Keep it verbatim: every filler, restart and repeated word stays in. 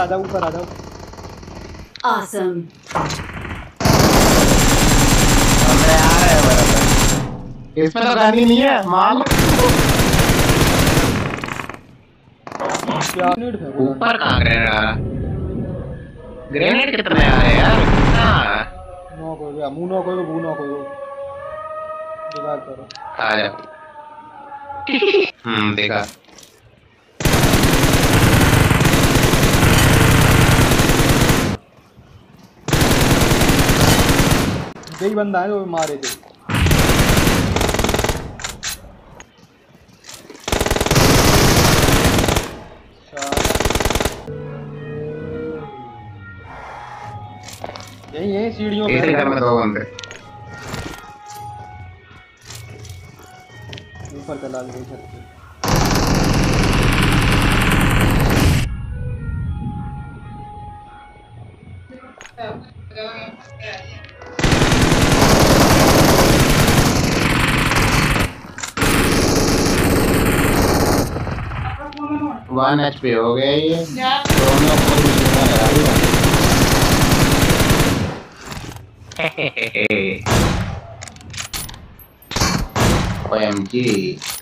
आ जाओ, ऊपर आ जाओ। ऑसम। अबे यार बराबर। इसमें तो गानी नहीं है, माल। ऊपर कहाँ ग्रेनेड आ रहा? ग्रेनेड कितने आ रहे यार? नो कोई भी, मुँह नो कोई भी, बू नो कोई भी। दिखा करो। आ जाओ। हम्म देखा। यही बंदा है जो मारे थे। यही है सीढ़ियों पे इधर में दो बंदे ऊपर चला गए छत पे। वन एचपी हो गया ये दोनों को मिलना है अभी। ओएमजी